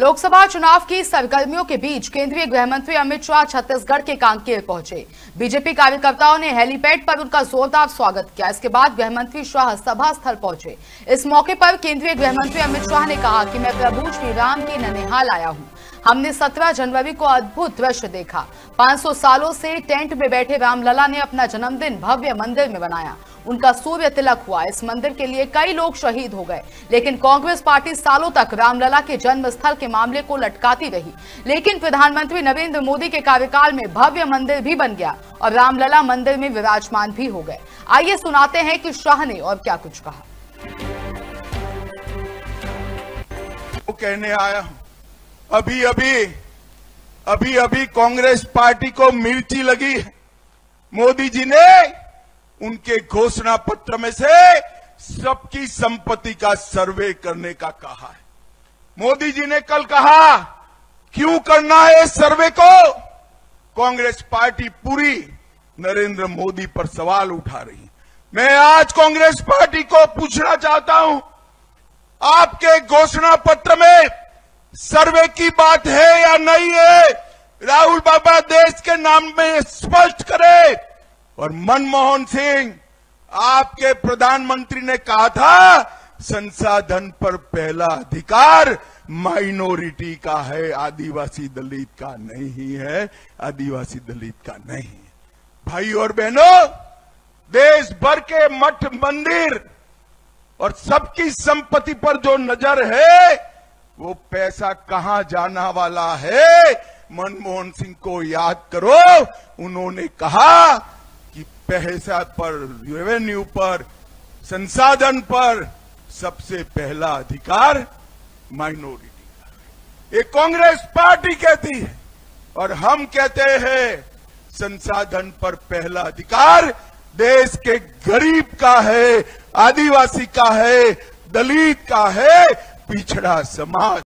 लोकसभा चुनाव की सरगर्मियों के बीच केंद्रीय गृह मंत्री अमित शाह छत्तीसगढ़ के कांकेर पहुंचे। बीजेपी कार्यकर्ताओं ने हेलीपैड पर उनका जोरदार स्वागत किया। इसके बाद गृह मंत्री शाह सभा स्थल पहुंचे। इस मौके पर केंद्रीय गृह मंत्री अमित शाह ने कहा कि मैं प्रभु श्री राम के ननिहाल आया हूं। हमने 17 जनवरी को अद्भुत दृश्य देखा। 500 सालों से टेंट में बैठे रामलला ने अपना जन्मदिन भव्य मंदिर में बनाया। उनका सूर्य तिलक हुआ। इस मंदिर के लिए कई लोग शहीद हो गए, लेकिन कांग्रेस पार्टी सालों तक रामलला के जन्म स्थल के मामले को लटकाती रही। लेकिन प्रधानमंत्री नरेंद्र मोदी के कार्यकाल में भव्य मंदिर भी बन गया और रामलला मंदिर में विराजमान भी हो गए। आइए सुनाते हैं कि शाह ने और क्या कुछ कहा। वो कहने आया हूं, अभी अभी कांग्रेस पार्टी को मिर्ची लगी। मोदी जी ने उनके घोषणा पत्र में से सबकी संपत्ति का सर्वे करने का कहा है। मोदी जी ने कल कहा, क्यों करना है सर्वे को? कांग्रेस पार्टी पूरी नरेंद्र मोदी पर सवाल उठा रही है। मैं आज कांग्रेस पार्टी को पूछना चाहता हूं, आपके घोषणा पत्र में सर्वे की बात है या नहीं है? राहुल बाबा देश के नाम में स्पष्ट करें। और मनमोहन सिंह, आपके प्रधानमंत्री ने कहा था, संसाधन पर पहला अधिकार माइनॉरिटी का है, आदिवासी दलित का नहीं है, आदिवासी दलित का नहीं है। भाई और बहनों, देश भर के मठ मंदिर और सबकी संपत्ति पर जो नजर है, वो पैसा कहां जाना वाला है? मनमोहन सिंह को याद करो, उन्होंने कहा कि पैसा पर, रेवेन्यू पर, संसाधन पर सबसे पहला अधिकार माइनॉरिटी का। ये कांग्रेस पार्टी कहती है और हम कहते हैं संसाधन पर पहला अधिकार देश के गरीब का है, आदिवासी का है, दलित का है, पिछड़ा समाज।